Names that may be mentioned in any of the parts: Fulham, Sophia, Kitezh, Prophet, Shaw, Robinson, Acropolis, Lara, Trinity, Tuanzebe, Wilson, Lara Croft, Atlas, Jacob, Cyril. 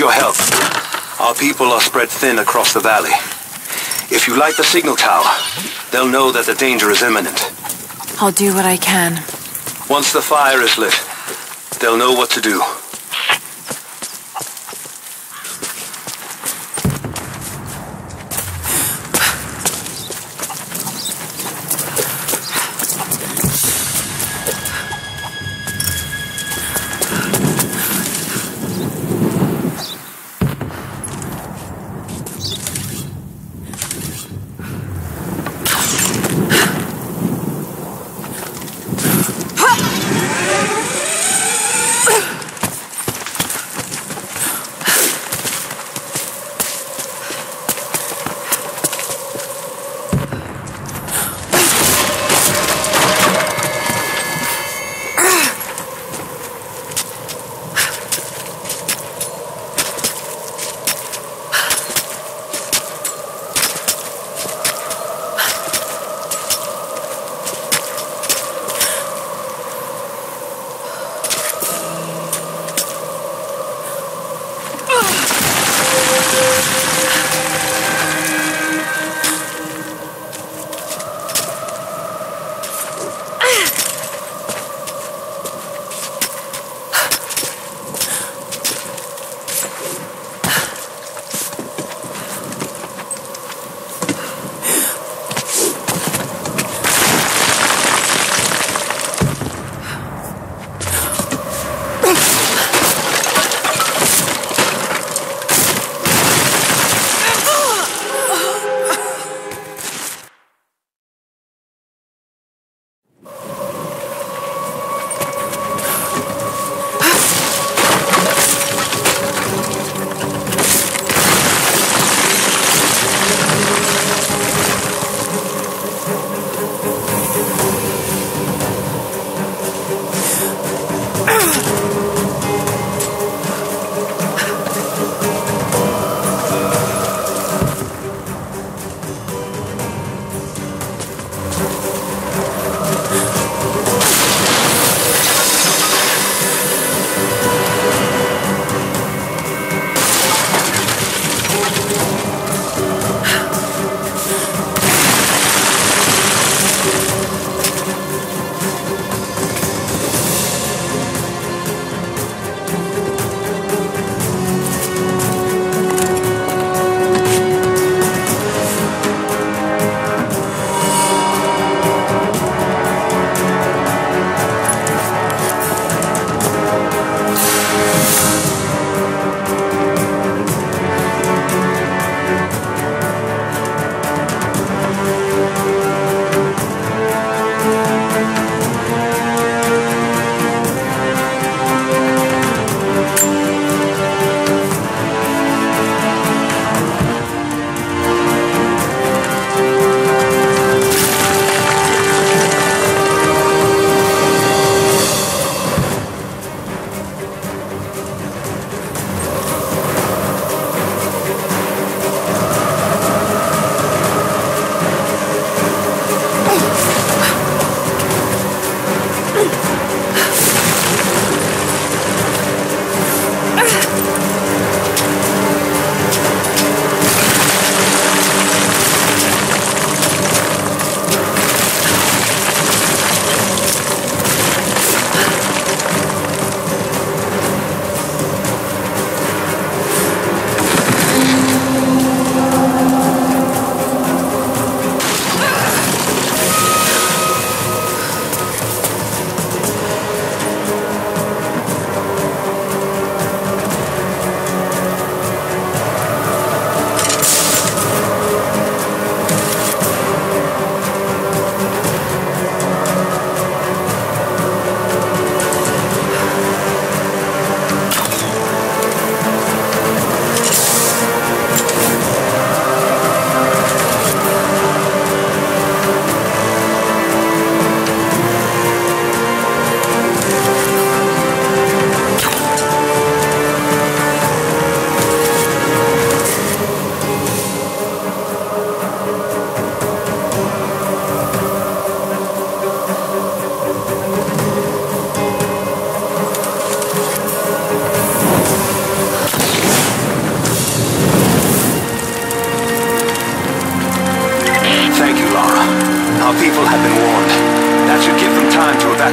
your help. Our people are spread thin across the valley. If you light the signal tower, they'll know that the danger is imminent. I'll do what I can. Once the fire is lit, they'll know what to do.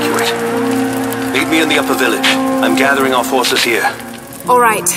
evacuate. Meet me in the upper village. I'm gathering our forces here. All right.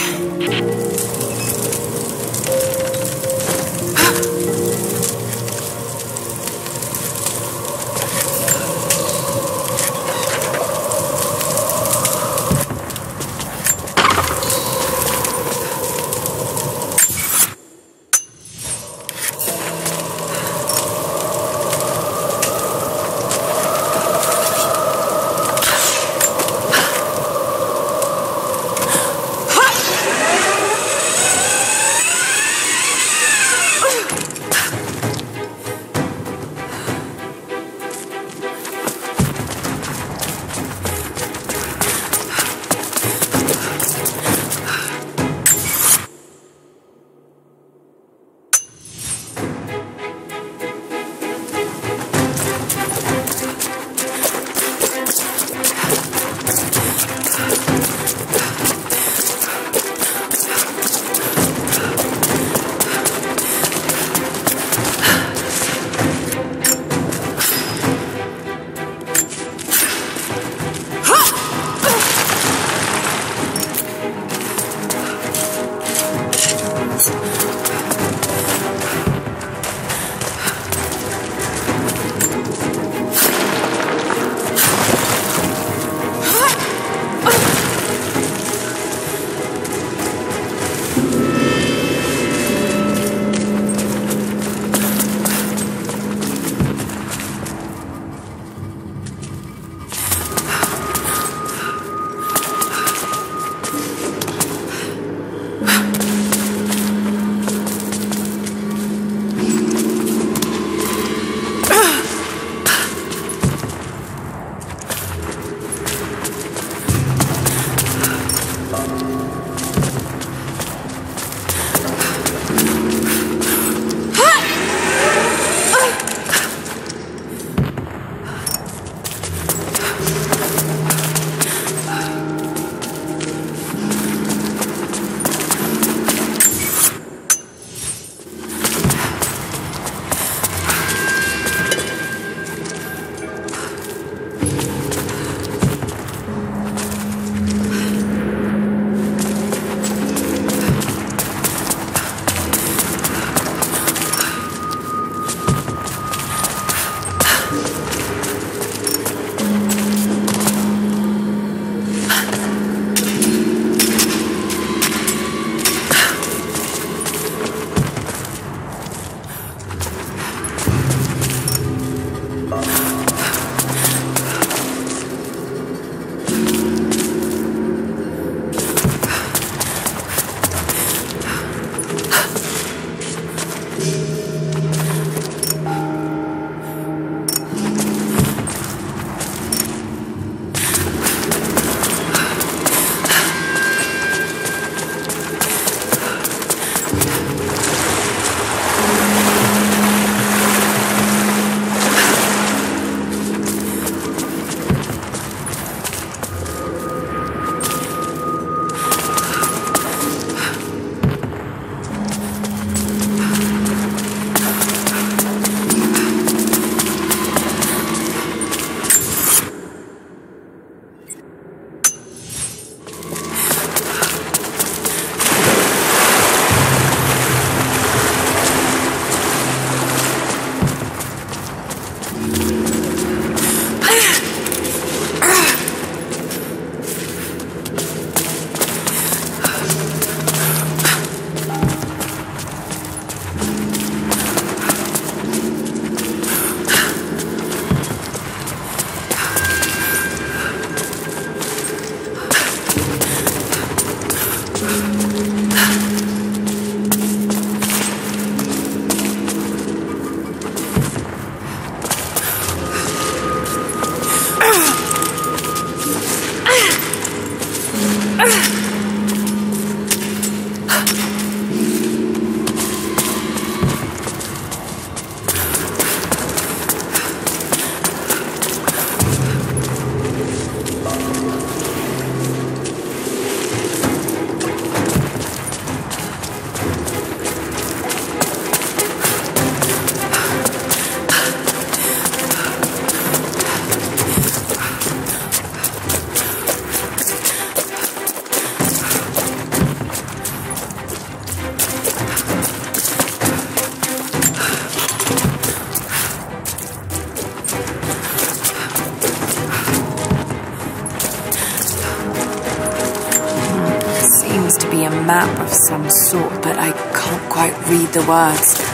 of some sort, but I can't quite read the words.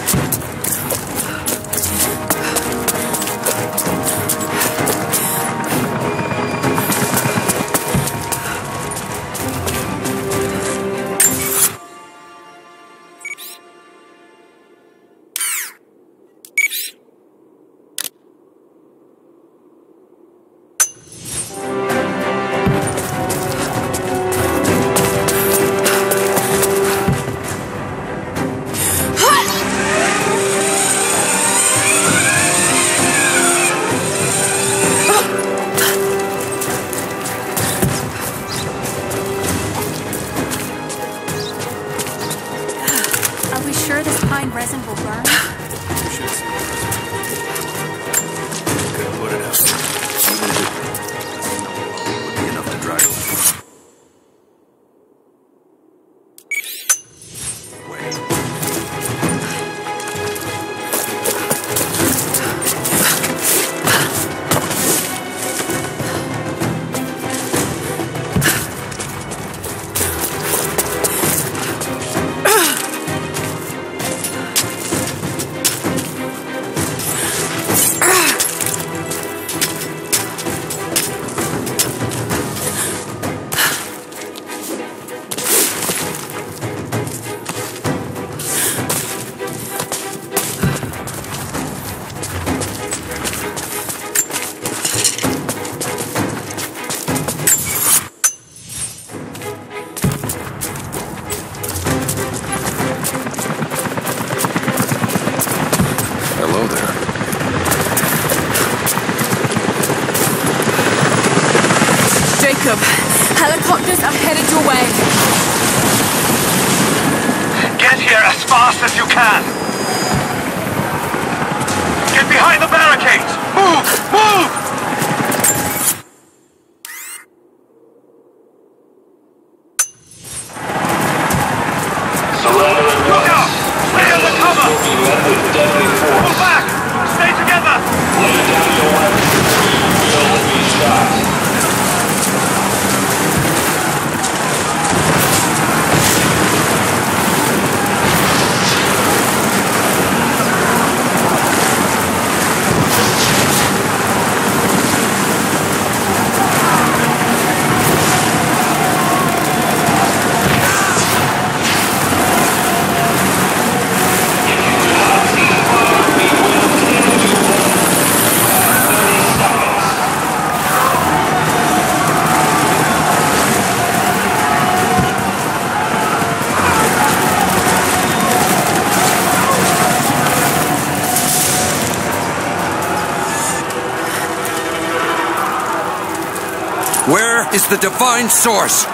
Helicopters are headed your way. Get here as fast as you can. Get behind the barricades. Move! Move! Is the divine source.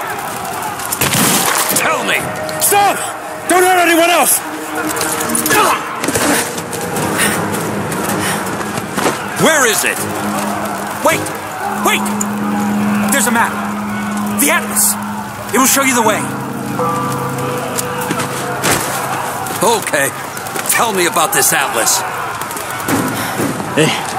Tell me! Stop! Don't hurt anyone else! Where is it? Wait! Wait! There's a map. The Atlas. It will show you the way. Okay. Tell me about this Atlas. Hey.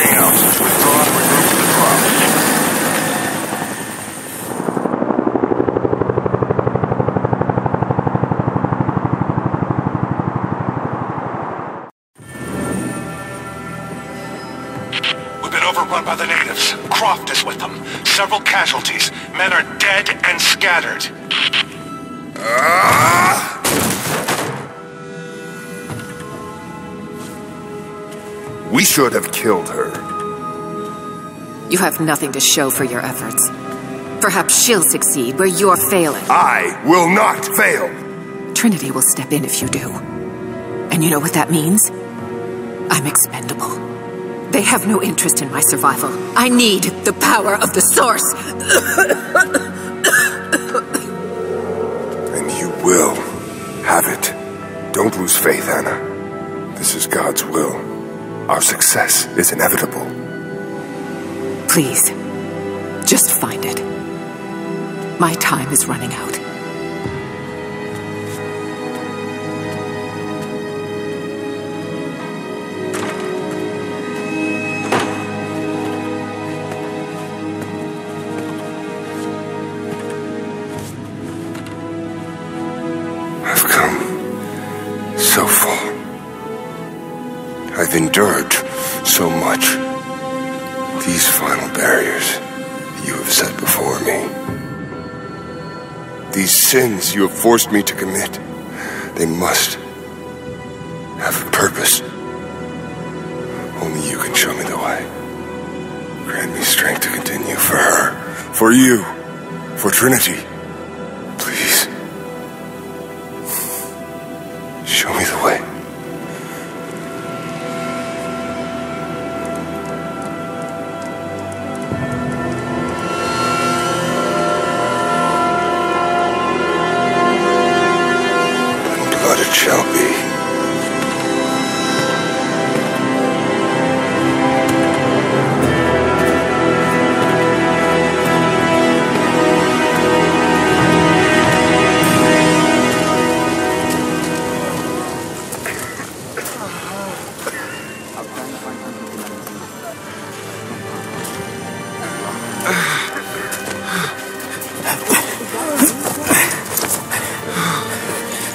everything else is withdrawn, removed, and dropped. By the natives. Croft is with them. Several casualties. Men are dead and scattered. We should have killed her. You have nothing to show for your efforts. Perhaps she'll succeed where you're failing. I will not fail! Trinity will step in if you do. And you know what that means? I'm expendable. They have no interest in my survival. I need the power of the source! And you will have it. Don't lose faith, Anna. This is God's will. Our success is inevitable. Please, just find it. My time is running out. I've endured so much. These final barriers you have set before me, these sins you have forced me to commit, they must have a purpose. Only you can show me the way. Grant me strength to continue for her, for you, for Trinity. Please, show me the way. Shall be.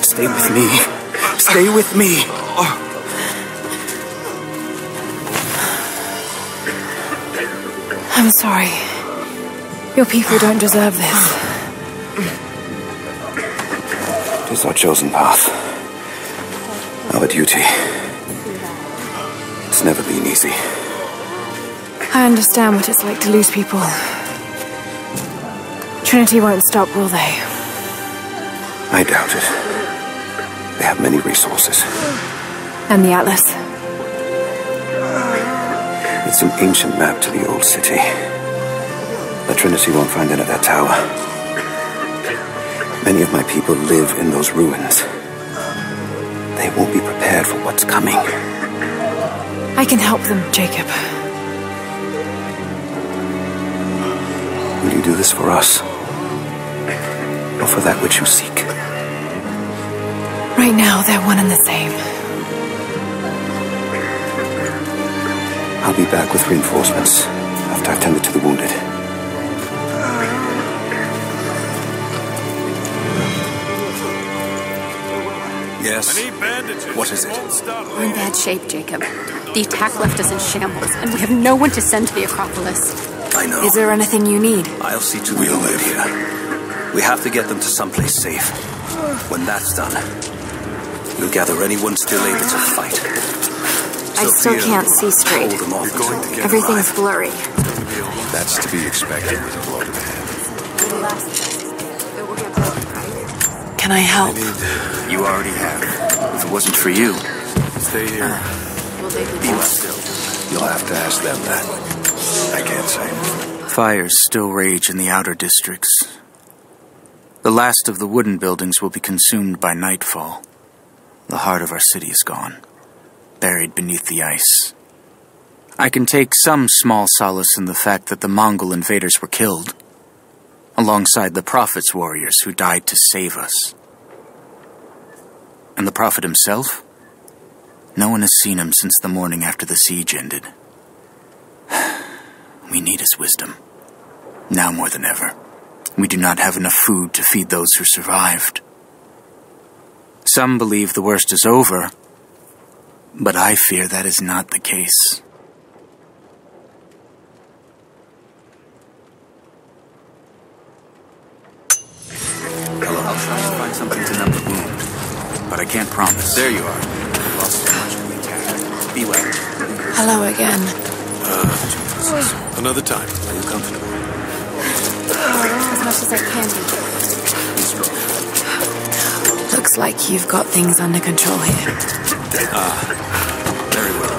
Stay with me. Stay with me. I'm sorry. Your people don't deserve this. It is our chosen path. Our duty. It's never been easy. I understand what it's like to lose people. Trinity won't stop, will they? I doubt it. They have many resources. And the Atlas? It's an ancient map to the old city. The Trinity won't find it at that tower. Many of my people live in those ruins. They won't be prepared for what's coming. I can help them, Jacob. Will you do this for us? Or for that which you seek? Right now, they're one and the same. I'll be back with reinforcements after I've tended to the wounded. Yes? What is it? We're in bad shape, Jacob. The attack left us in shambles, and we have no one to send to the Acropolis. I know. Is there anything you need? I'll see to the wounded. We'll live here. We have to get them to someplace safe. When that's done, we'll gather anyone still able to fight. I still can't see straight. Everything's blurry. That's to be expected with a blow to the head. Can I help? You already have. If it wasn't for you, stay here. Be still. You'll have to ask them that. I can't say. Fires still rage in the outer districts. The last of the wooden buildings will be consumed by nightfall. The heart of our city is gone, buried beneath the ice. I can take some small solace in the fact that the Mongol invaders were killed, alongside the Prophet's warriors who died to save us. And the Prophet himself? No one has seen him since the morning after the siege ended. We need his wisdom. Now more than ever. We do not have enough food to feed those who survived. Some believe the worst is over, but I fear that is not the case. Hello. I'll try to find something to numb the wound, but I can't promise. There you are. I've lost so much of the attack. Be well. Hello again. Another time. Are you comfortable? As much as I can be. Looks like you've got things under control here. Very well.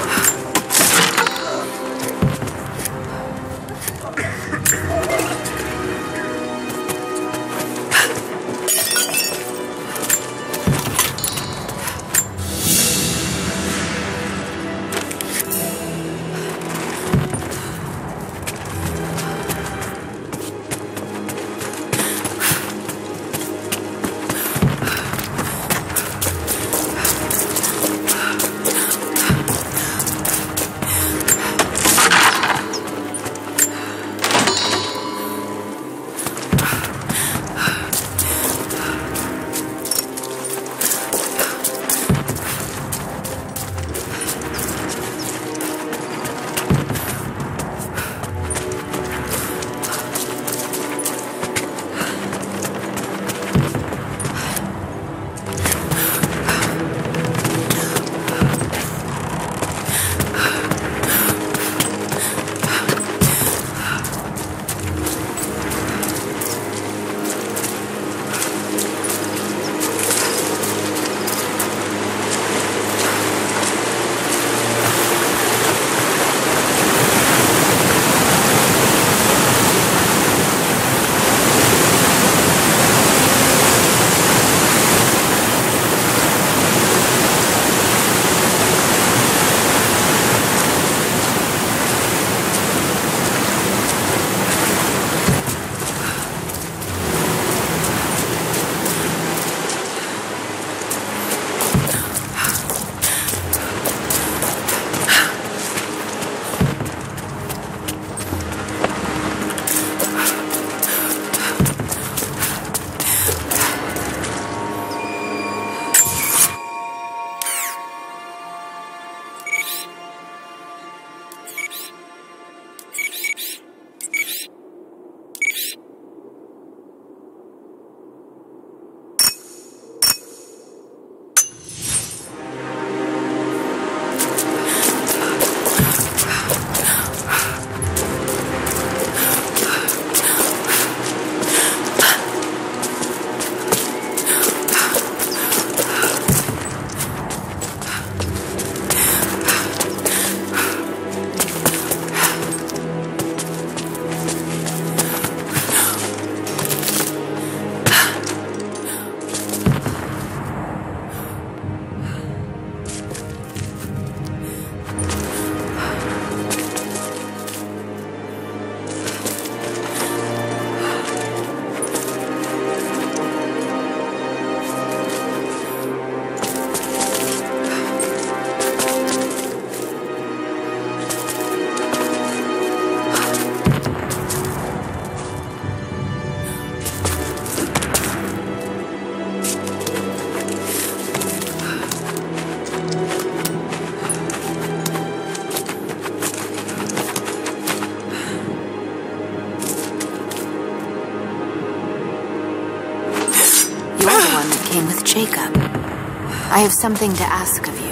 Jacob, I have something to ask of you.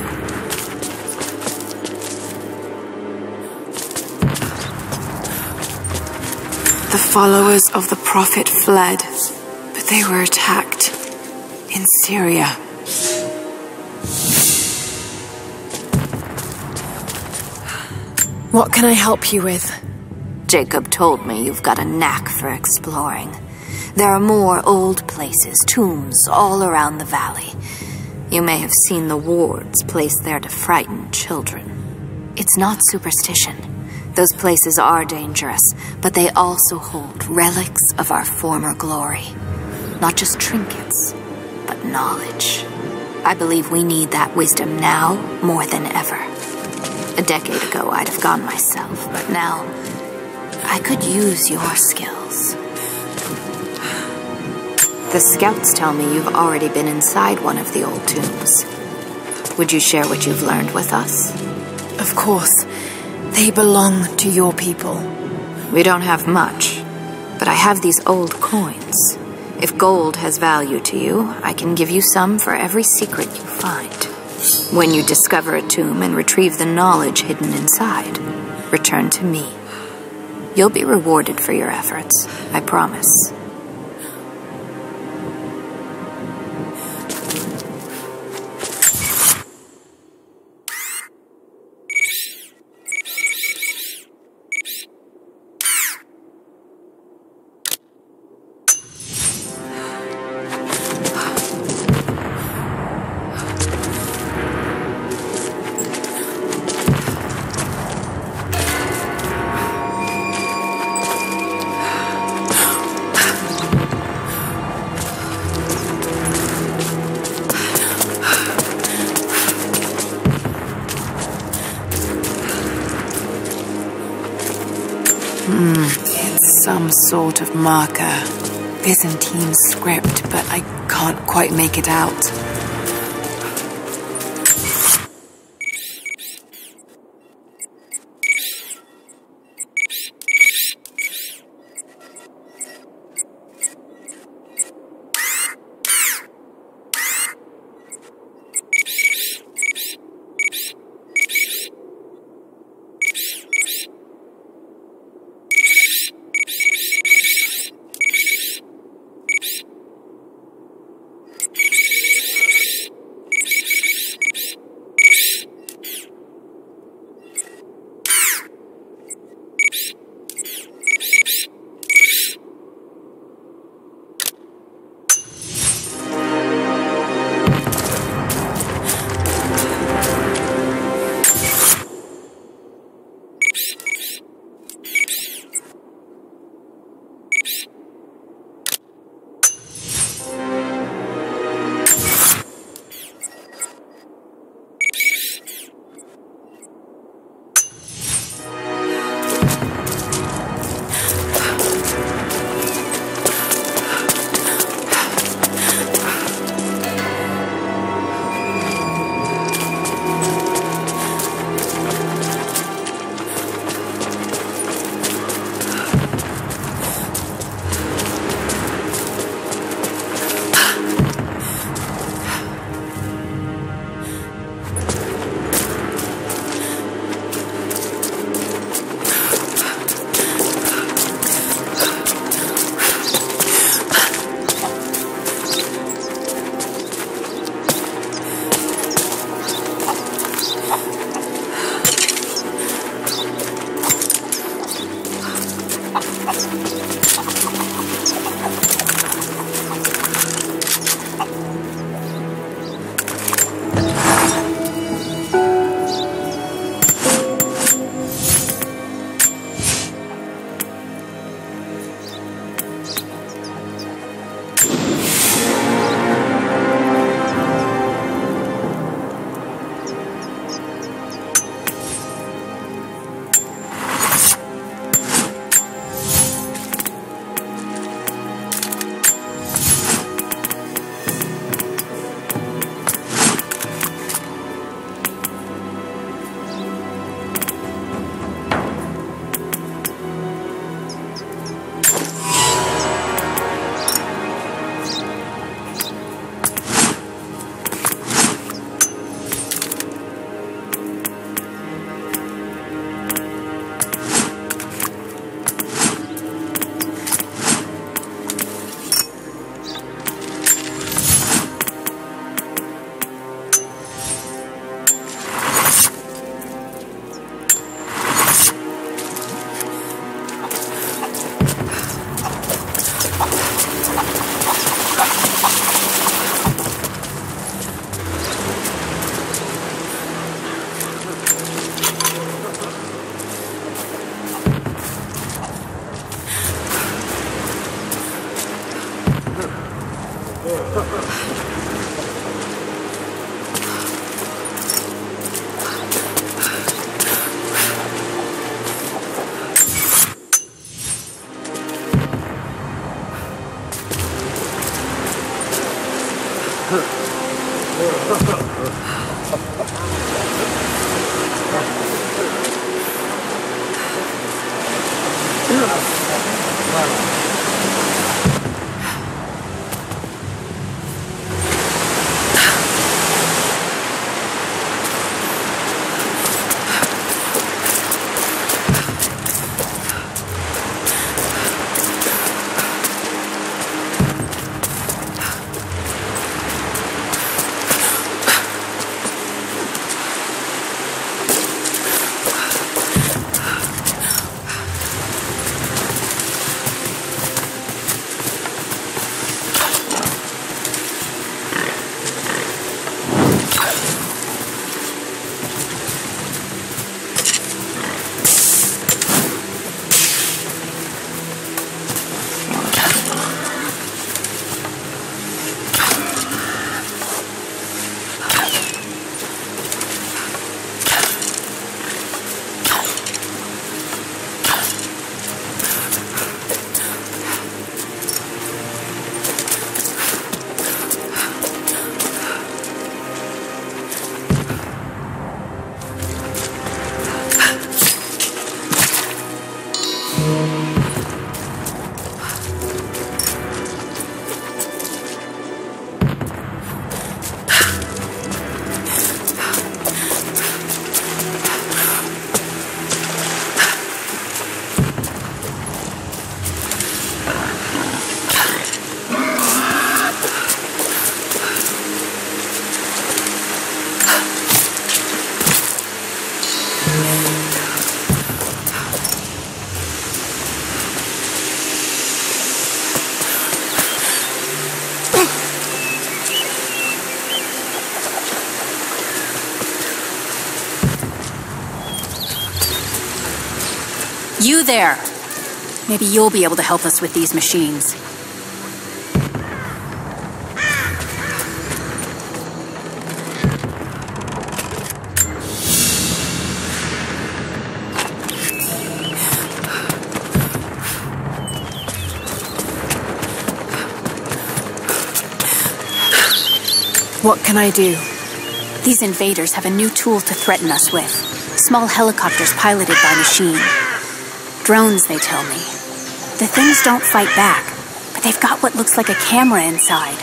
The followers of the Prophet fled, but they were attacked in Syria. What can I help you with? Jacob told me you've got a knack for exploring. There are more old places, tombs, all around the valley. You may have seen the wards placed there to frighten children. It's not superstition. Those places are dangerous, but they also hold relics of our former glory. Not just trinkets, but knowledge. I believe we need that wisdom now more than ever. A decade ago, I'd have gone myself, but now I could use your skills. The scouts tell me you've already been inside one of the old tombs. Would you share what you've learned with us? Of course. They belong to your people. We don't have much, but I have these old coins. If gold has value to you, I can give you some for every secret you find. When you discover a tomb and retrieve the knowledge hidden inside, return to me. You'll be rewarded for your efforts, I promise. Sort of marker. Byzantine script, but I can't quite make it out. You there! Maybe you'll be able to help us with these machines. What can I do? These invaders have a new tool to threaten us with. Small helicopters piloted by machine. Drones, they tell me. The things don't fight back, but they've got what looks like a camera inside.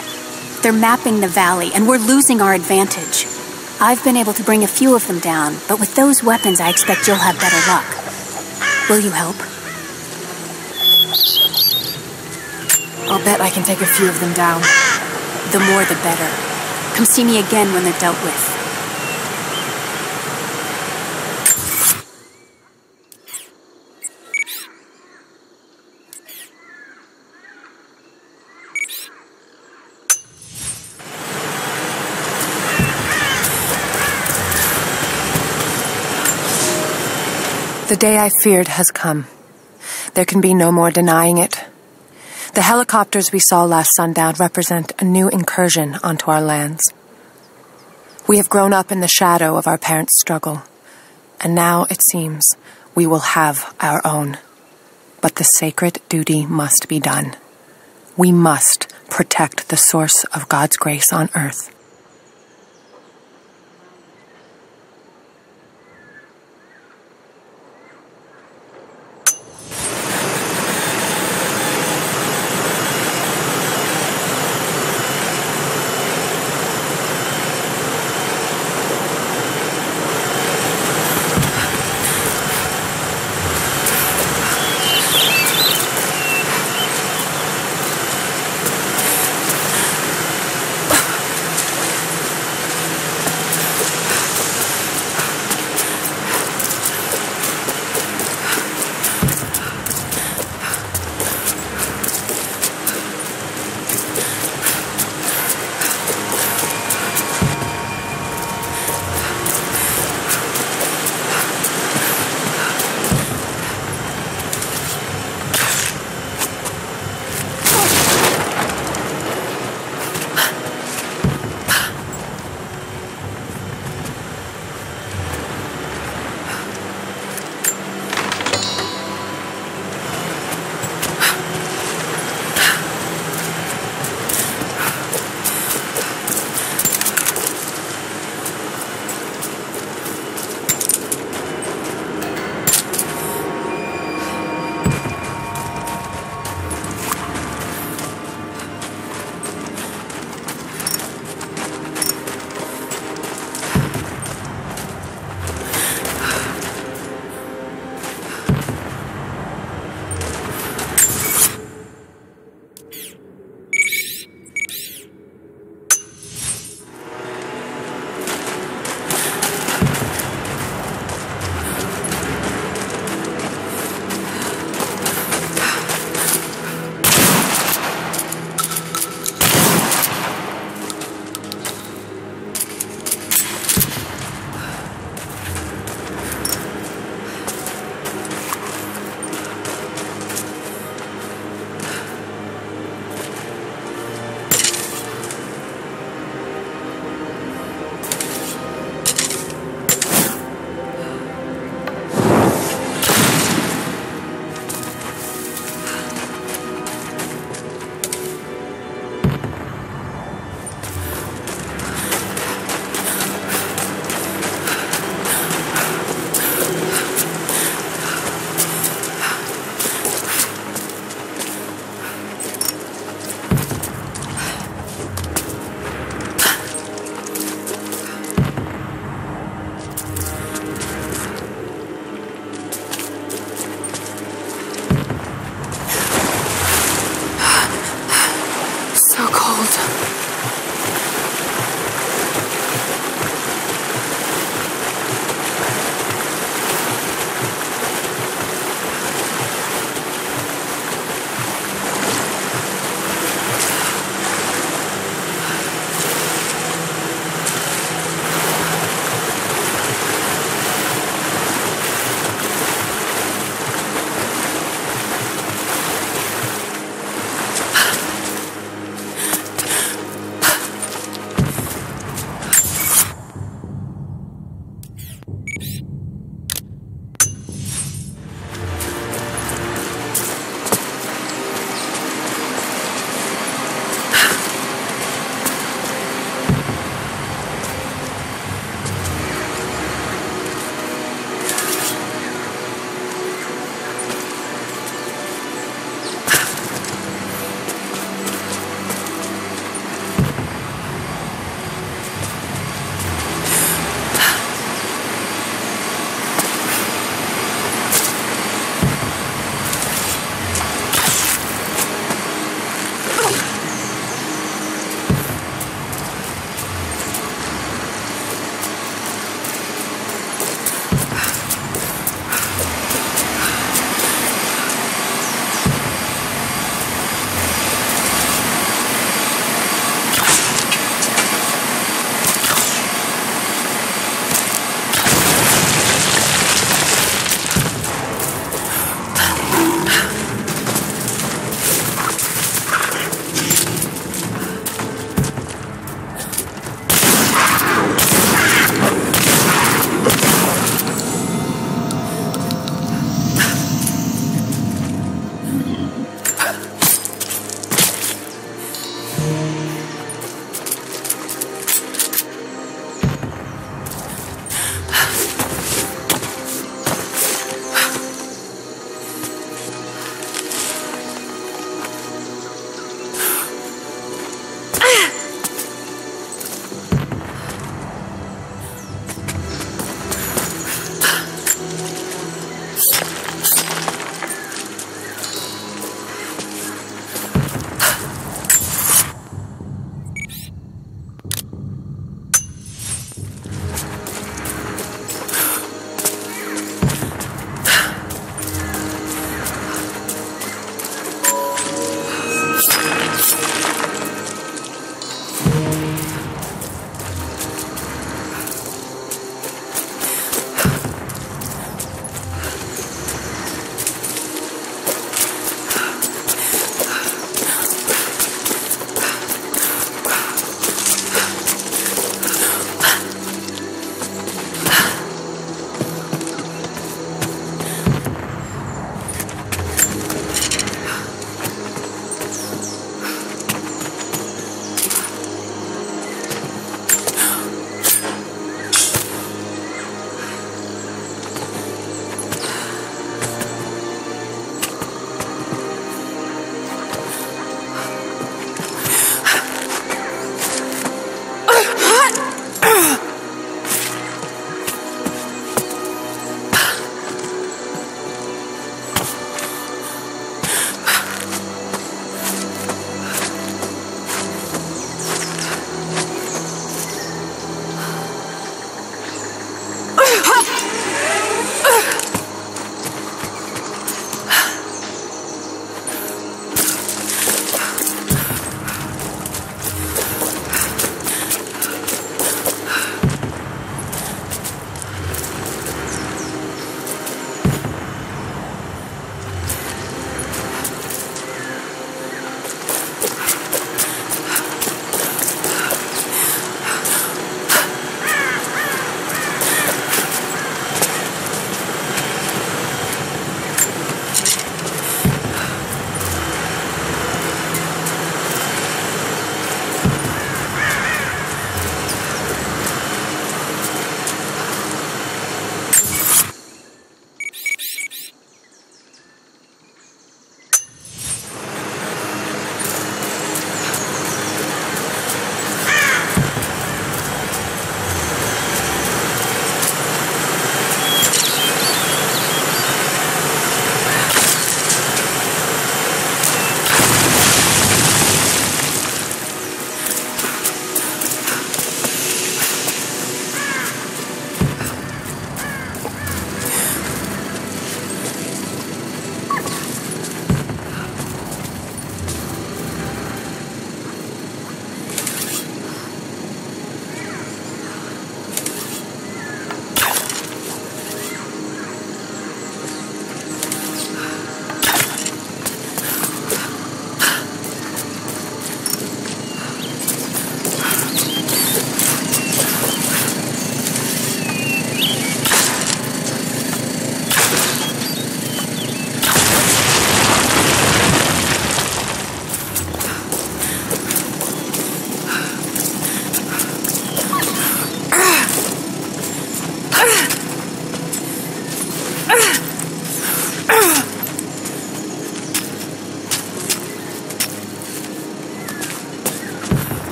They're mapping the valley, and we're losing our advantage. I've been able to bring a few of them down, but with those weapons, I expect you'll have better luck. Will you help? I'll bet I can take a few of them down. The more the better. Come see me again when they're dealt with. The day I feared has come. There can be no more denying it. The helicopters we saw last sundown represent a new incursion onto our lands. We have grown up in the shadow of our parents' struggle, and now, it seems, we will have our own. But the sacred duty must be done. We must protect the source of God's grace on earth.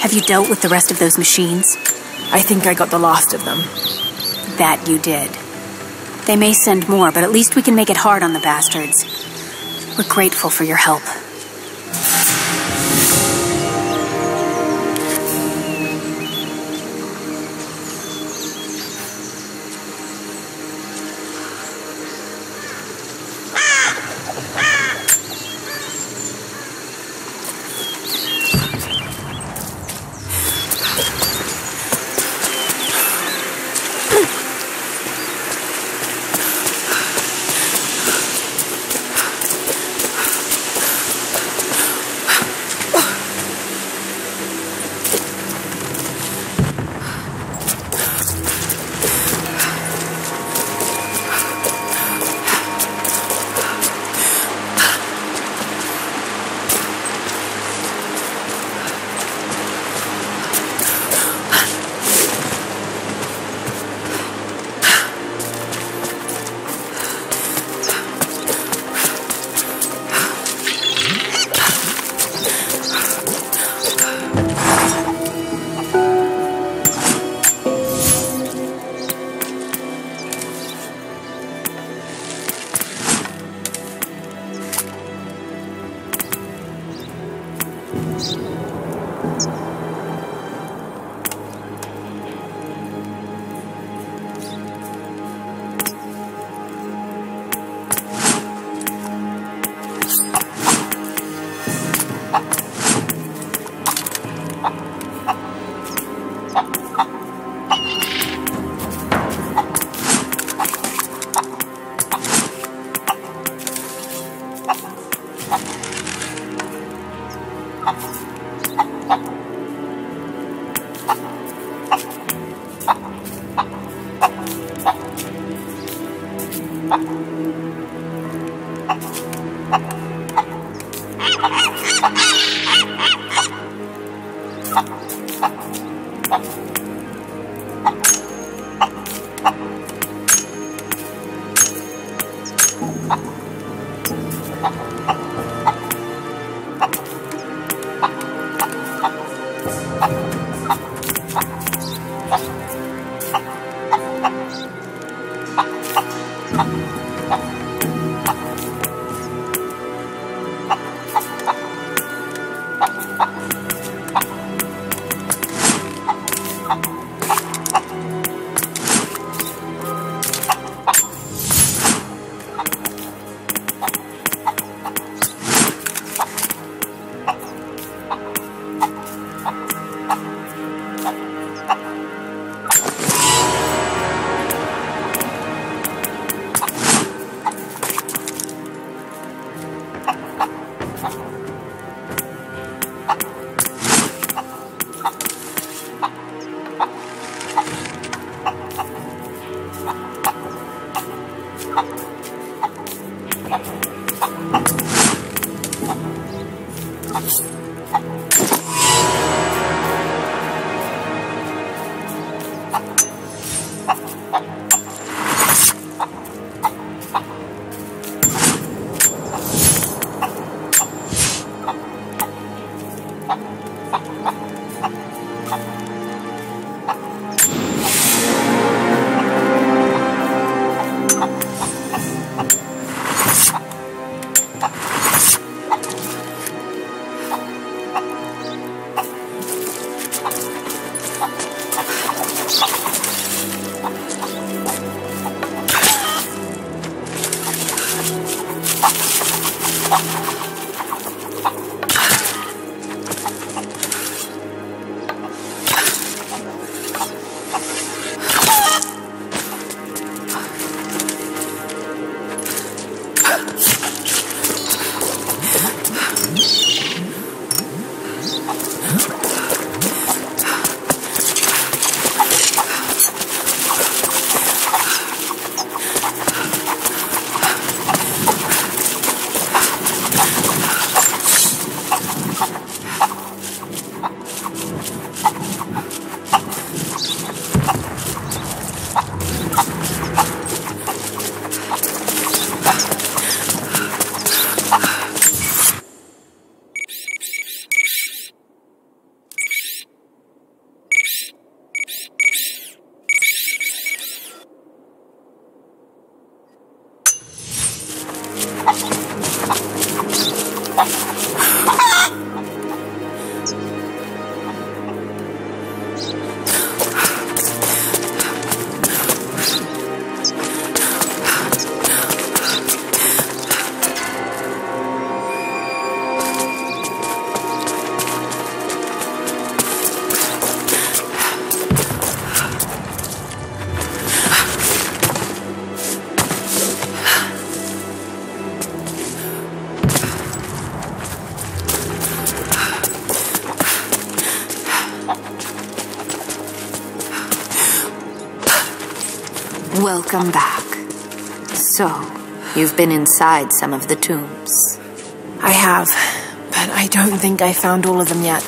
Have you dealt with the rest of those machines? I think I got the last of them. That you did. They may send more, but at least we can make it hard on the bastards. We're grateful for your help. Welcome back. So, you've been inside some of the tombs. I have, but I don't think I found all of them yet.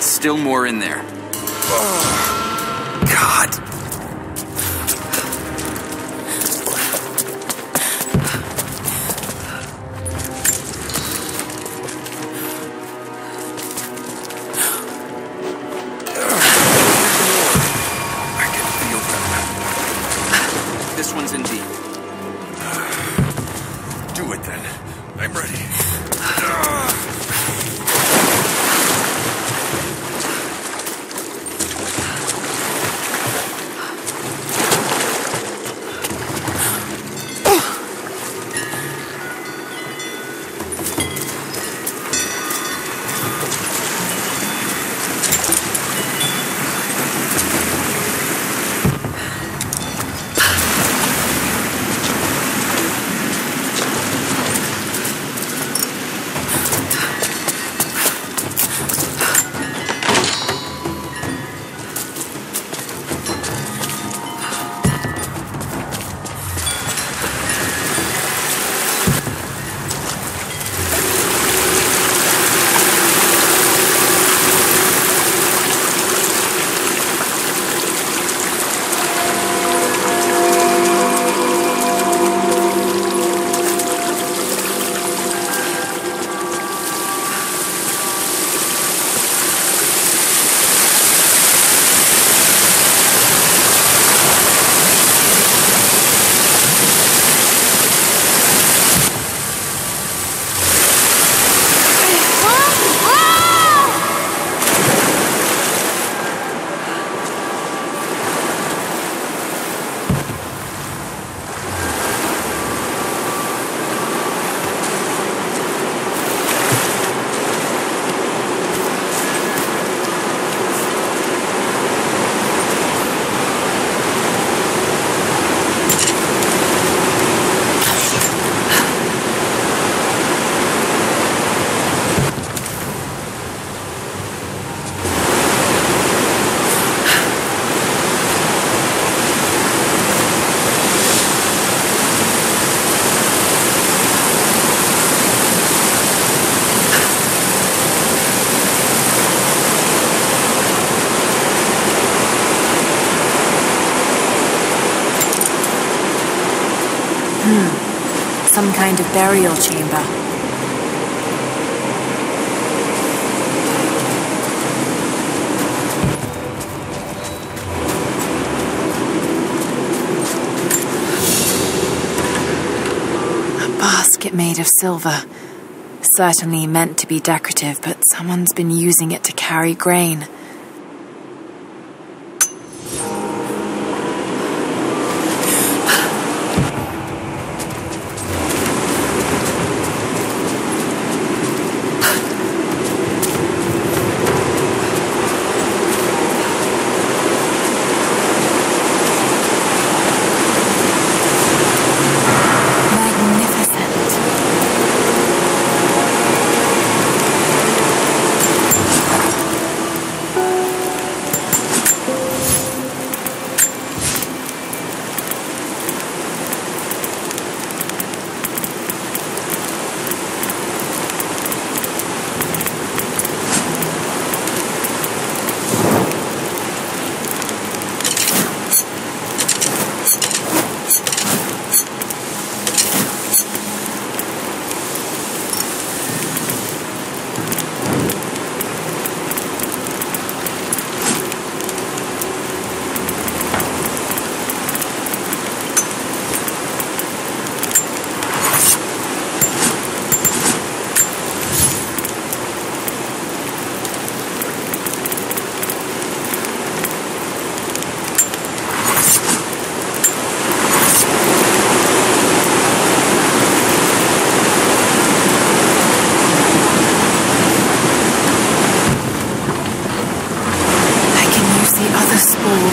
Still more in there. Oh, God. I can feel them. This one's in deep. Do it then. I'm ready. some kind of burial chamber. A basket made of silver. Certainly meant to be decorative, but someone's been using it to carry grain.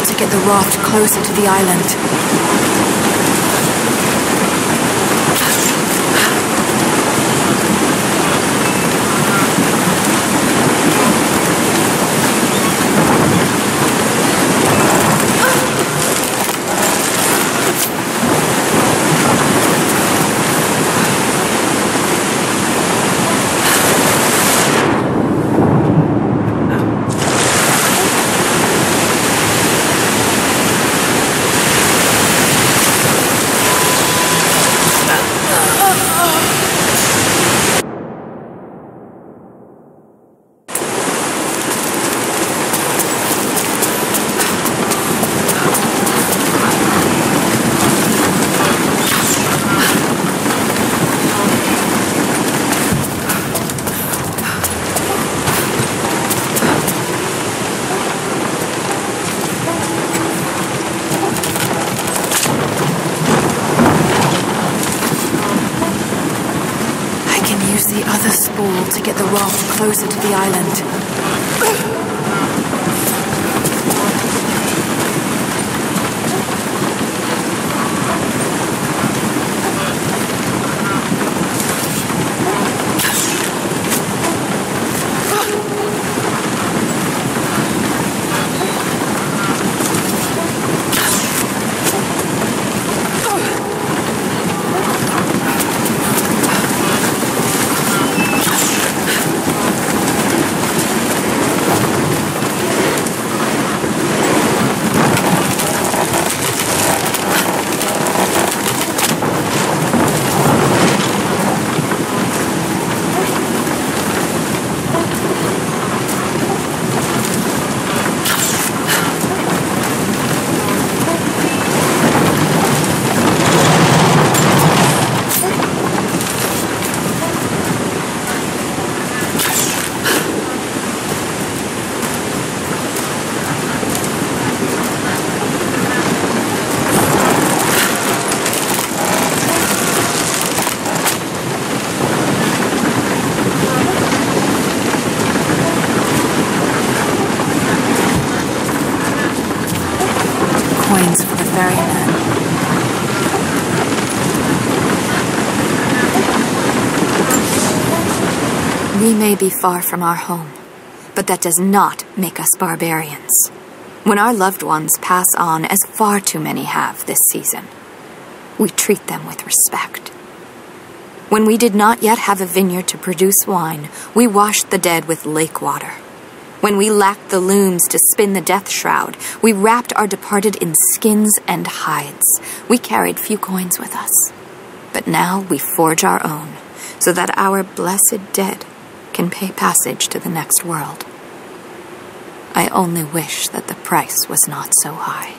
To get the raft closer to the island. Closer to the island. We may be far from our home, but that does not make us barbarians. When our loved ones pass on, as far too many have this season, we treat them with respect. When we did not yet have a vineyard to produce wine, we washed the dead with lake water. When we lacked the looms to spin the death shroud, we wrapped our departed in skins and hides. We carried few coins with us. But now we forge our own, so that our blessed dead can pay passage to the next world. I only wish that the price was not so high.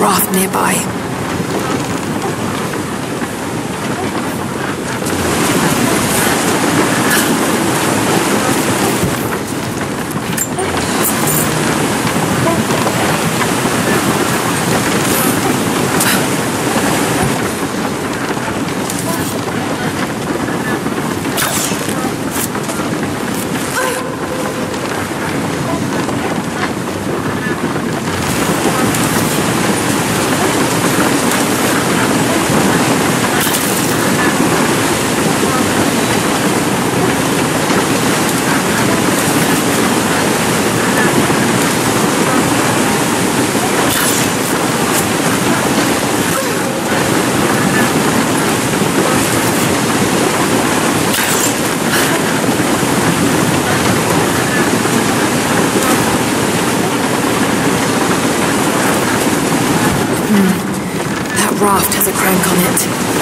Raft nearby. Raft has a crank on it.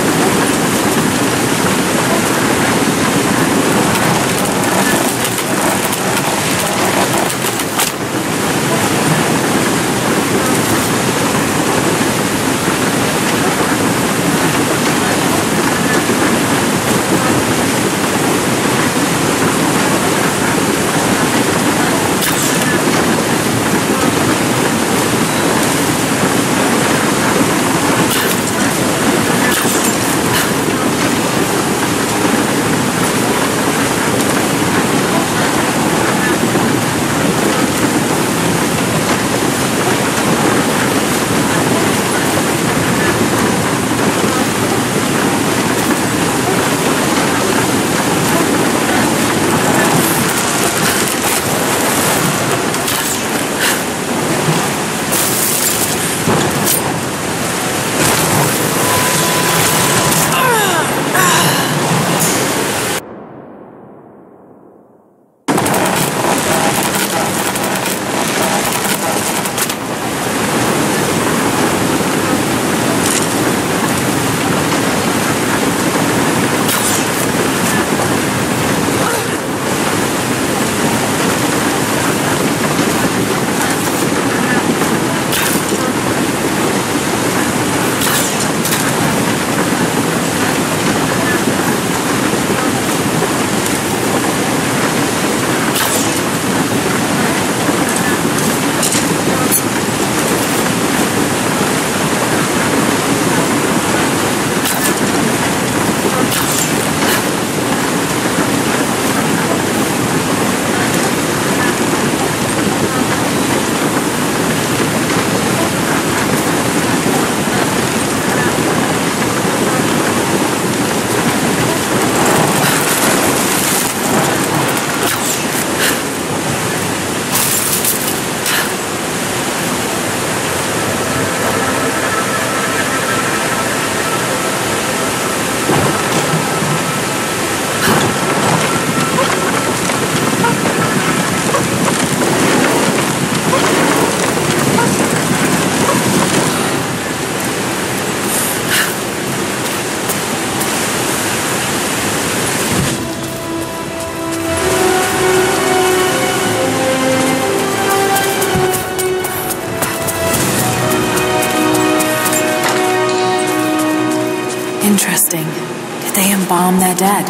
Interesting. Did they embalm their dead?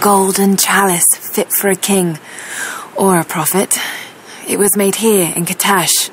Golden chalice fit for a king, or a prophet. It was made here in Kitezh.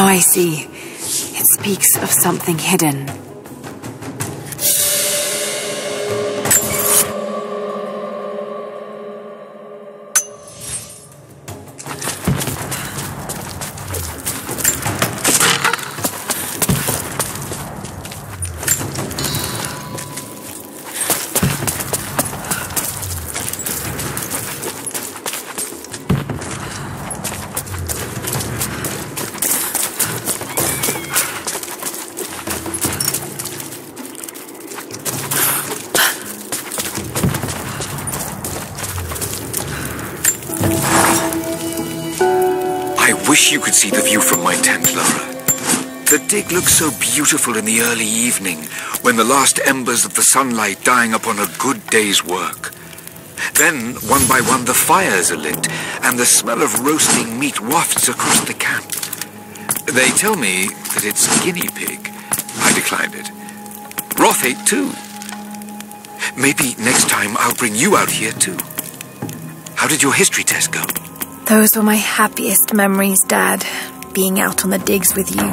Now I see. It speaks of something hidden. You could see the view from my tent, Lara. The dig looked so beautiful in the early evening, when the last embers of the sunlight dying upon a good day's work. Then, one by one, the fires are lit, and the smell of roasting meat wafts across the camp. They tell me that it's guinea pig. I declined it. Roth ate too. Maybe next time I'll bring you out here too. How did your history test go? Those were my happiest memories, Dad, being out on the digs with you.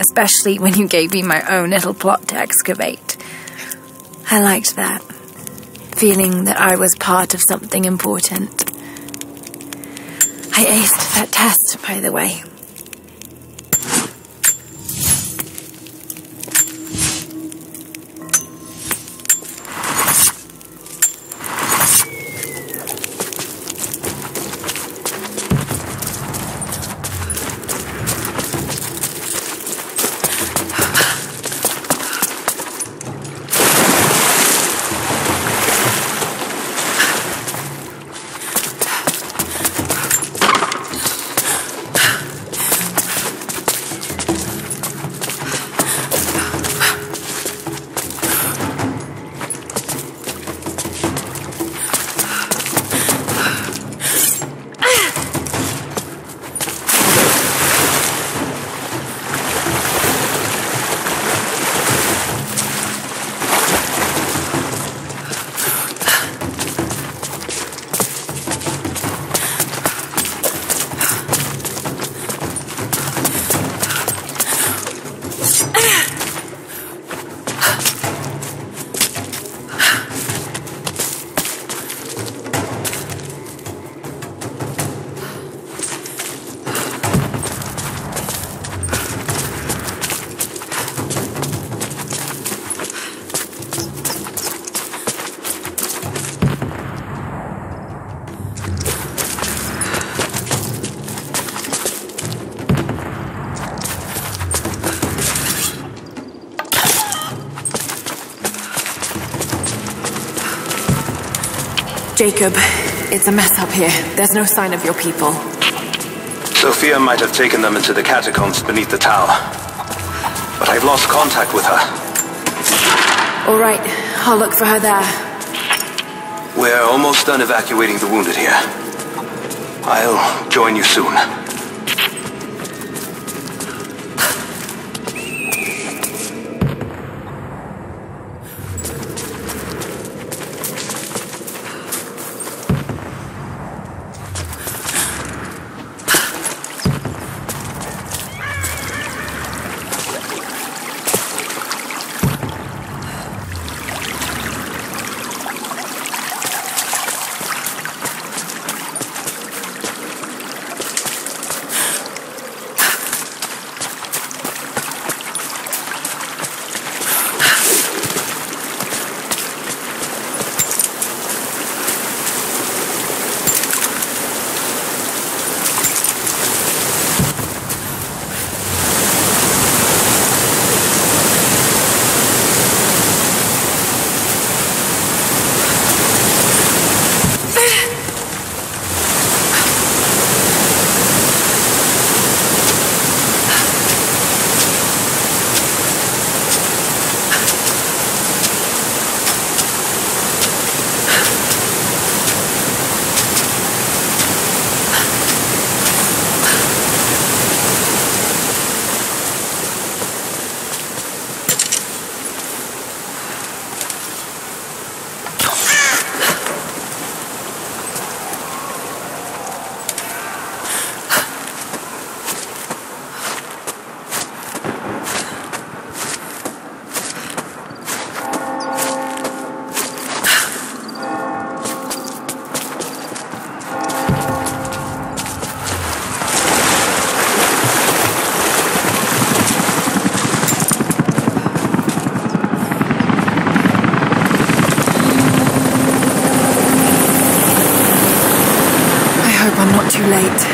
Especially when you gave me my own little plot to excavate. I liked that, feeling that I was part of something important. I aced that test, by the way. Jacob, it's a mess up here. There's no sign of your people. Sophia might have taken them into the catacombs beneath the tower. But I've lost contact with her. All right, I'll look for her there. We're almost done evacuating the wounded here. I'll join you soon. I'm not too late.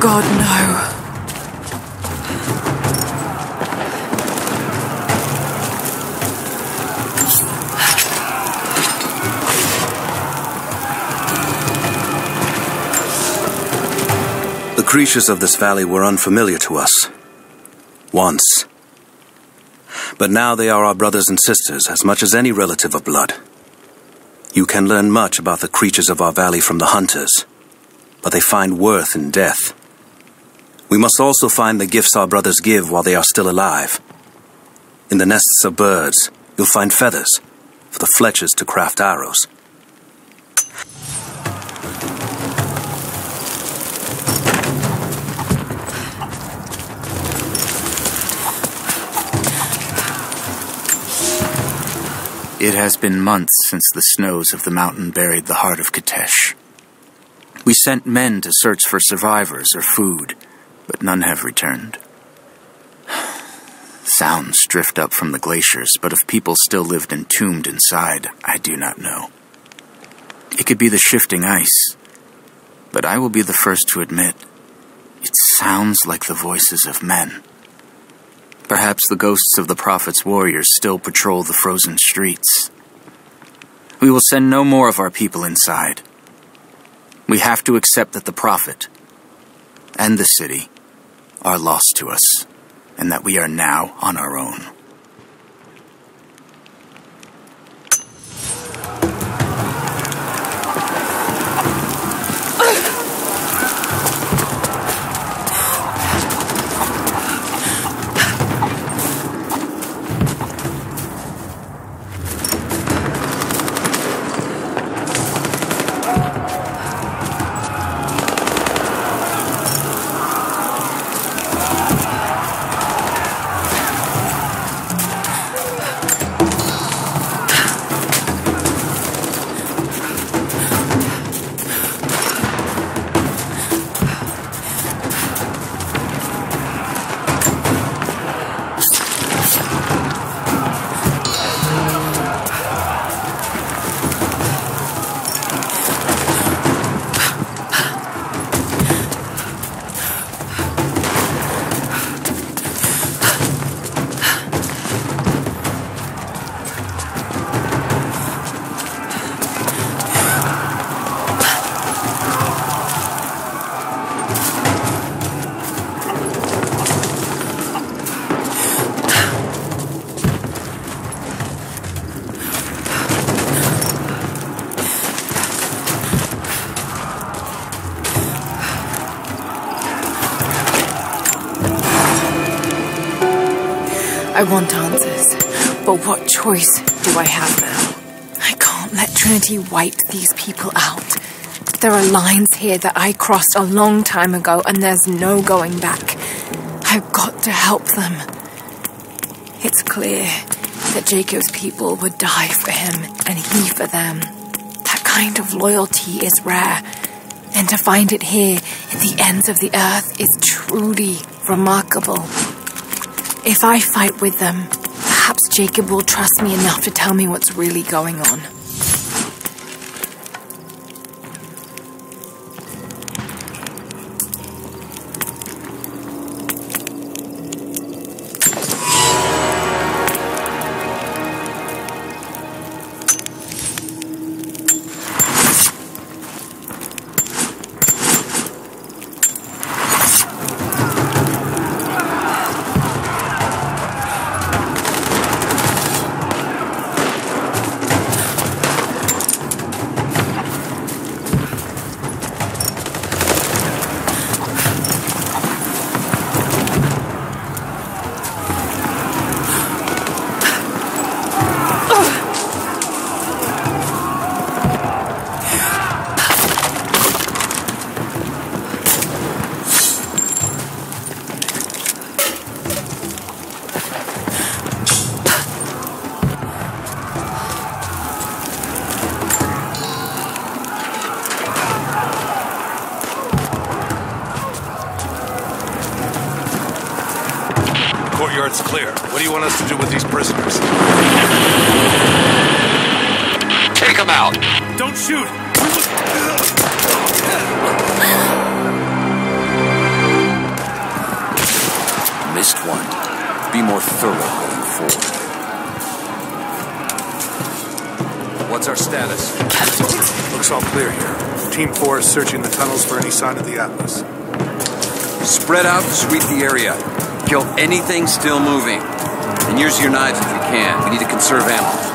God, no. The creatures of this valley were unfamiliar to us. Once. But now they are our brothers and sisters, as much as any relative of blood. You can learn much about the creatures of our valley from the hunters, but they find worth in death. We must also find the gifts our brothers give while they are still alive. In the nests of birds, you'll find feathers for the fletchers to craft arrows. It has been months since the snows of the mountain buried the heart of Kitezh. We sent men to search for survivors or food, but none have returned. Sounds drift up from the glaciers, but if people still lived entombed inside, I do not know. It could be the shifting ice, but I will be the first to admit, it sounds like the voices of men. Perhaps the ghosts of the Prophet's warriors still patrol the frozen streets. We will send no more of our people inside. We have to accept that the Prophet and the city are lost to us, and that we are now on our own. I want answers, but what choice do I have now? I can't let Trinity wipe these people out. There are lines here that I crossed a long time ago, and there's no going back. I've got to help them. It's clear that Jacob's people would die for him, and he for them. That kind of loyalty is rare, and to find it here, at the ends of the earth, is truly remarkable. If I fight with them, perhaps Jacob will trust me enough to tell me what's really going on. It's clear. What do you want us to do with these prisoners? Take them out! Don't shoot! Missed one. Be more thorough going forward. What's our status? Looks all clear here. Team 4 is searching the tunnels for any sign of the Atlas. Spread out, sweep the area. Kill anything still moving. And use your knives if you can. We need to conserve ammo.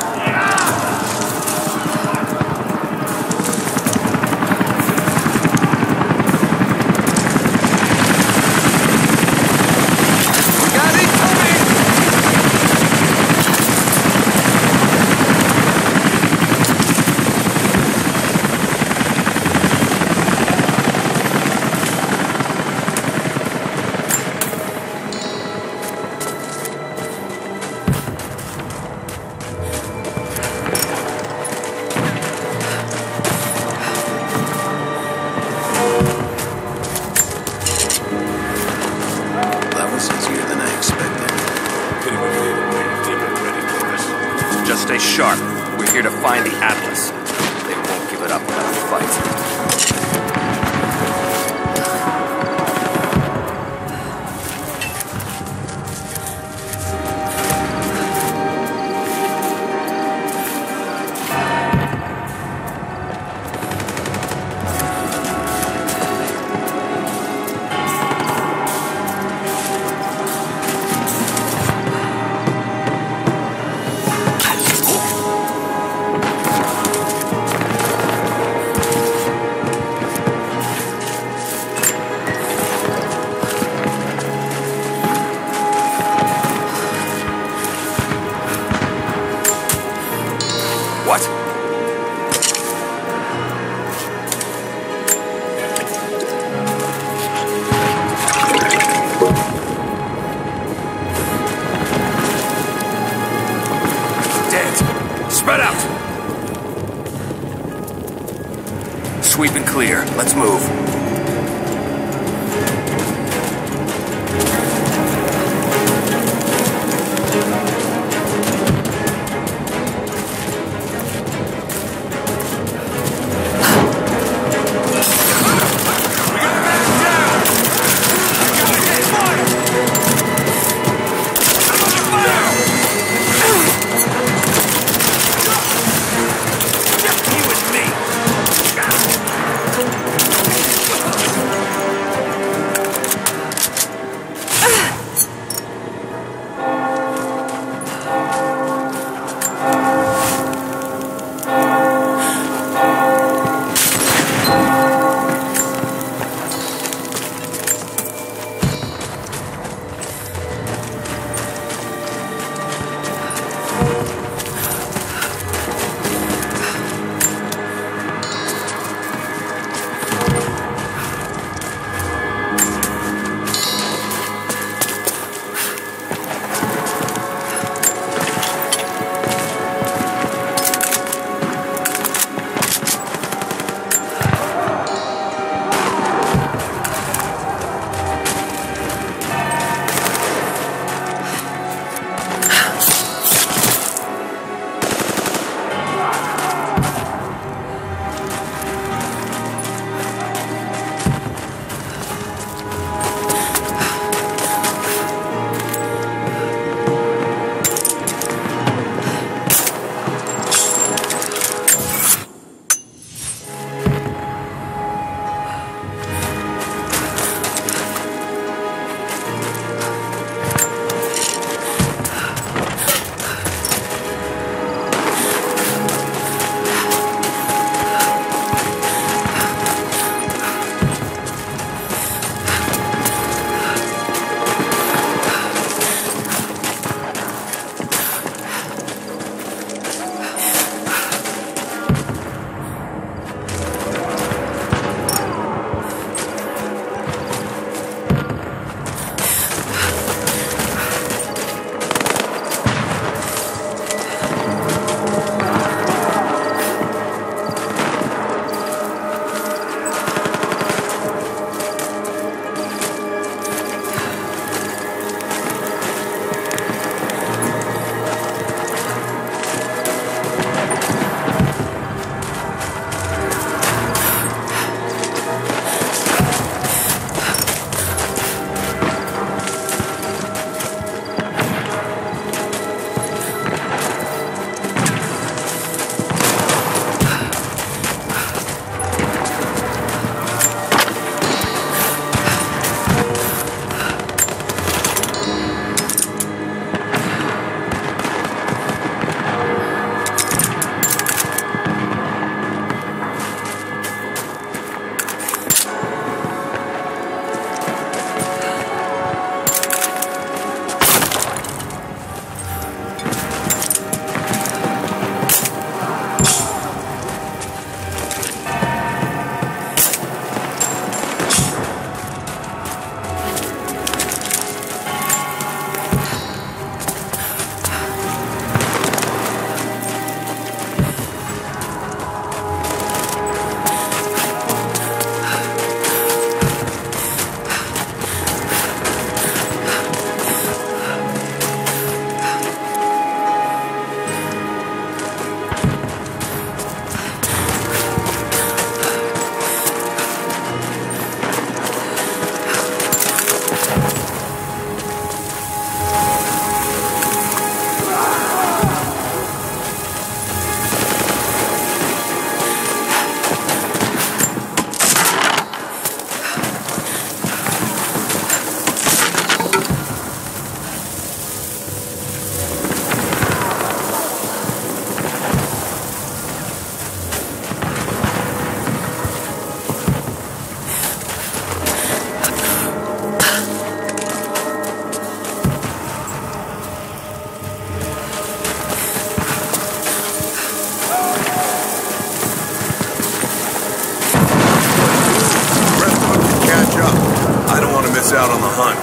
that's out on the hunt.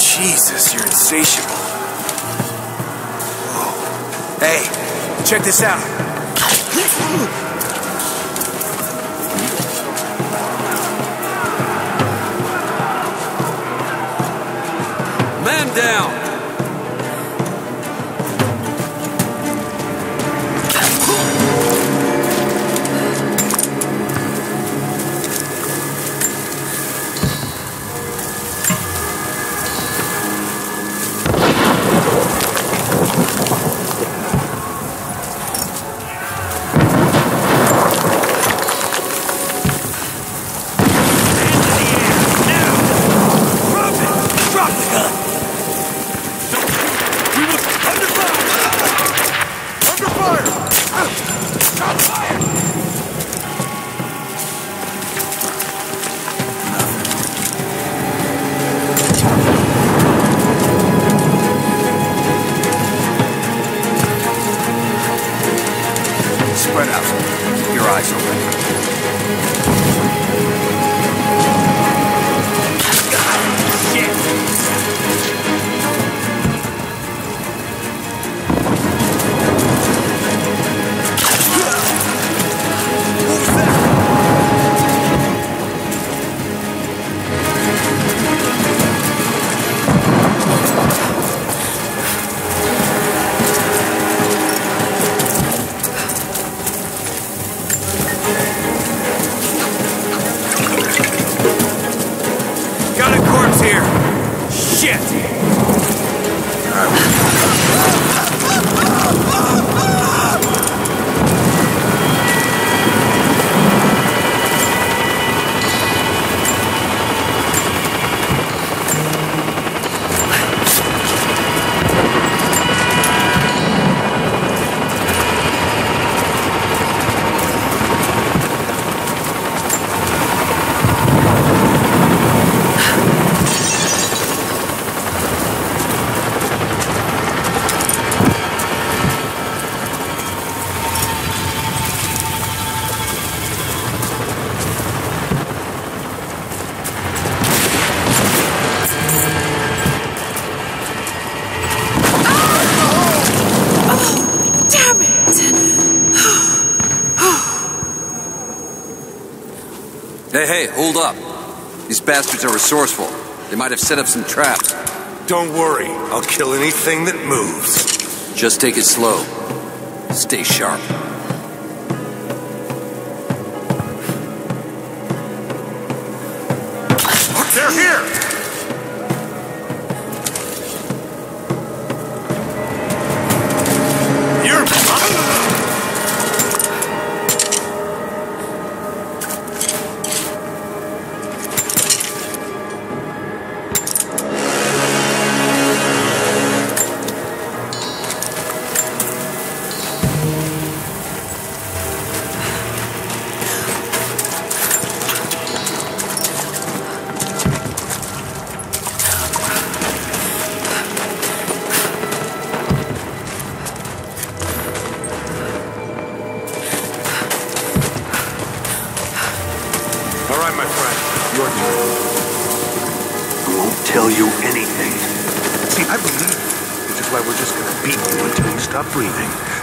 Jesus, you're insatiable. Whoa. Hey, check this out. Man down! Hey, hold up. These bastards are resourceful. They might have set up some traps. Don't worry. I'll kill anything that moves. Just take it slow. Stay sharp. They're here!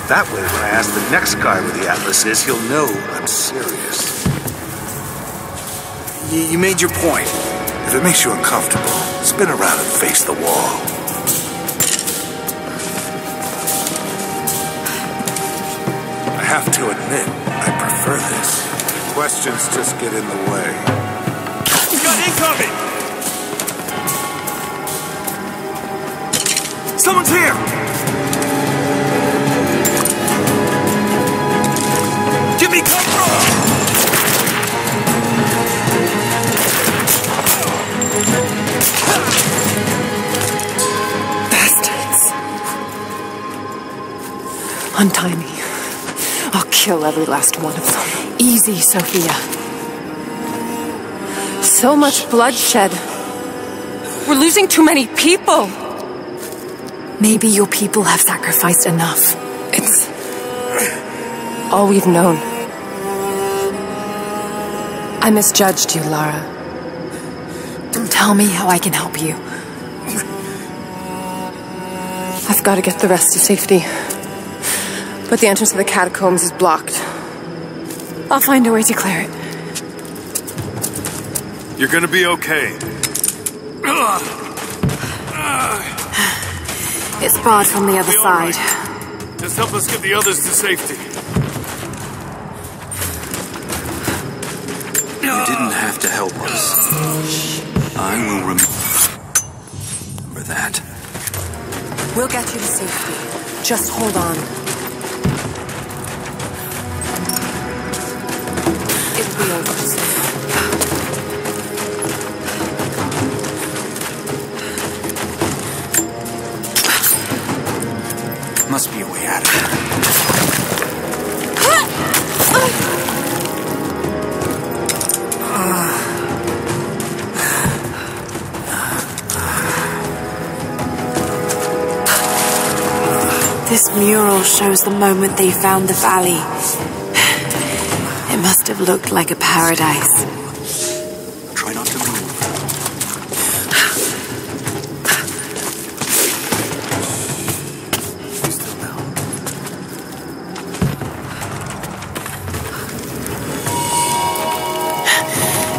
That way, when I ask the next guy where the Atlas is, he'll know I'm serious. You made your point. If it makes you uncomfortable, spin around and face the wall. I have to admit, I prefer this. Questions just get in the way. We got incoming! Someone's here! Give me control! Bastards. Untie me. I'll kill every last one of them. Easy, Sophia. So much bloodshed. We're losing too many people. Maybe your people have sacrificed enough. It's all we've known. I misjudged you, Lara. Don't tell me how I can help you. I've got to get the rest to safety. But the entrance to the catacombs is blocked. I'll find a way to clear it. You're gonna be okay. It's barred from the other side. Right. Just help us get the others to safety. You didn't have to help us. I will remember that. We'll get you to safety. Just hold on. It'll be over soon. Must be a way out of here. This mural shows the moment they found the valley. It must have looked like a paradise. Try not to move.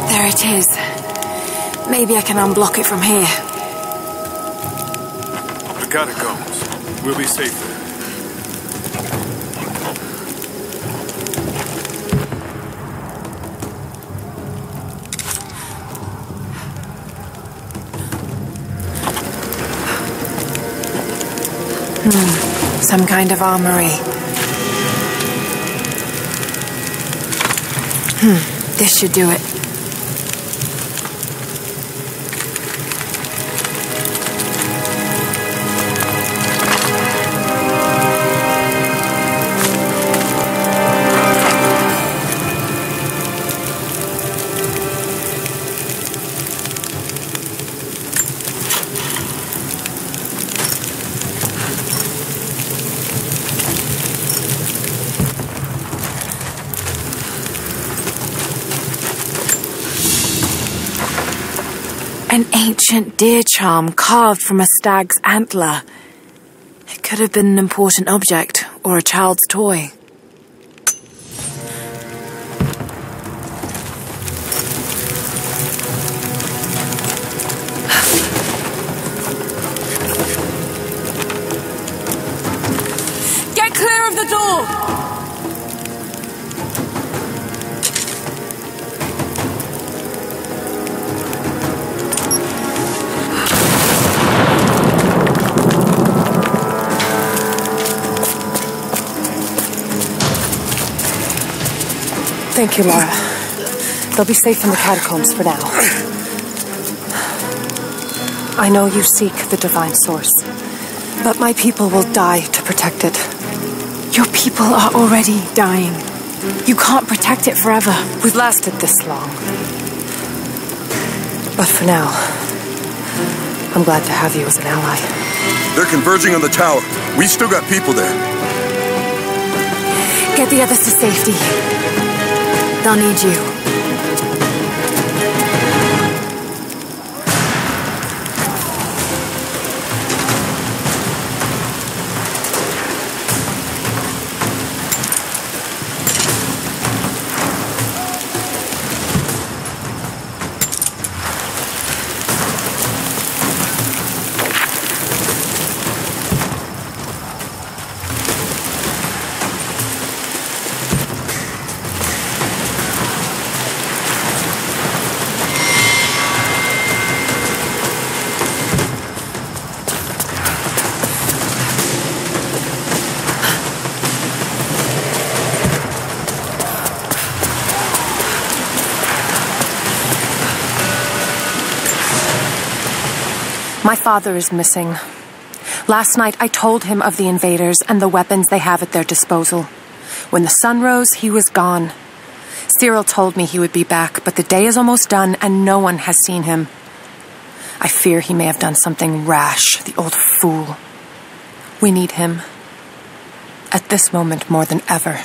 There it is. Maybe I can unblock it from here. I gotta go. We'll be safe there. Some kind of armory. This should do it. An ancient deer charm carved from a stag's antler. It could have been an important object or a child's toy. Get clear of the door! Thank you, Lara. They'll be safe in the catacombs for now. I know you seek the divine source, but my people will die to protect it. Your people are already dying. You can't protect it forever. We've lasted this long. But for now, I'm glad to have you as an ally. They're converging on the tower. We've still got people there. Get the others to safety. They'll need you. My father is missing. Last night, I told him of the invaders and the weapons they have at their disposal. When the sun rose, he was gone. Cyril told me he would be back, but the day is almost done and no one has seen him. I fear he may have done something rash, the old fool. We need him. At this moment, more than ever.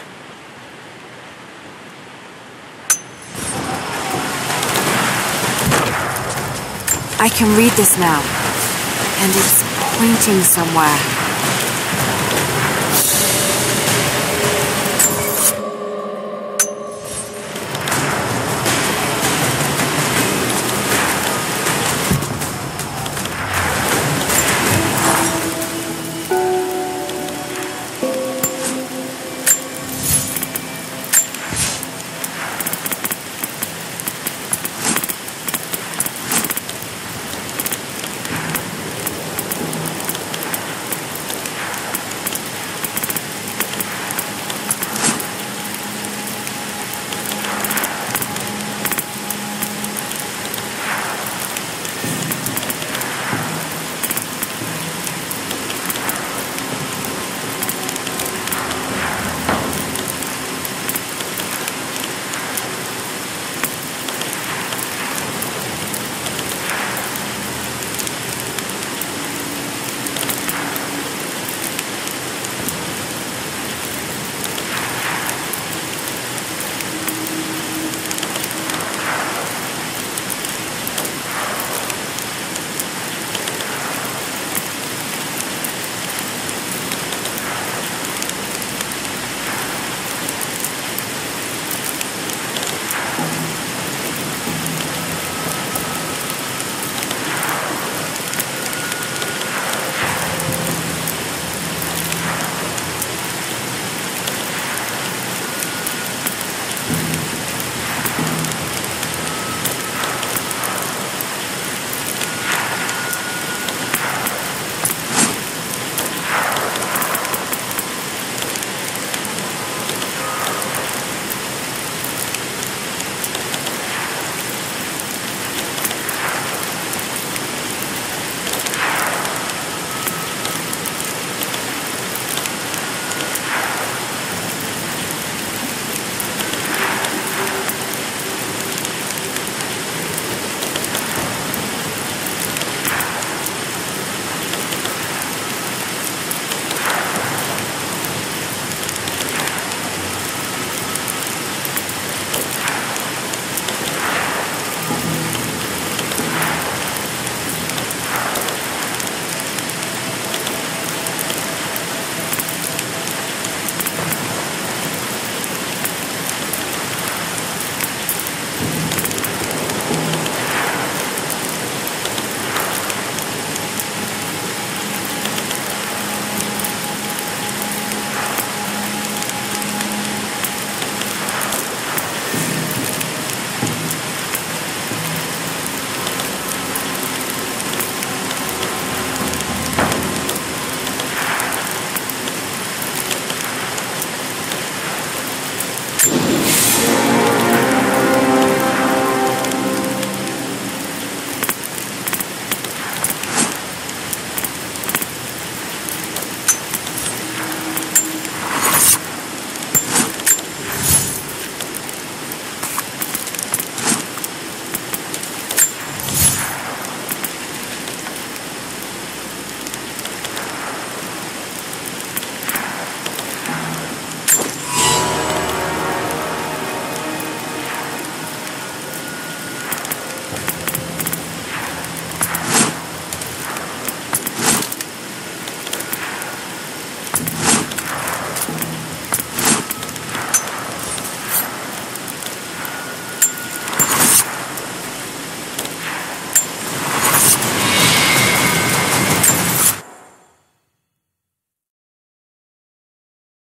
I can read this now, and it's pointing somewhere.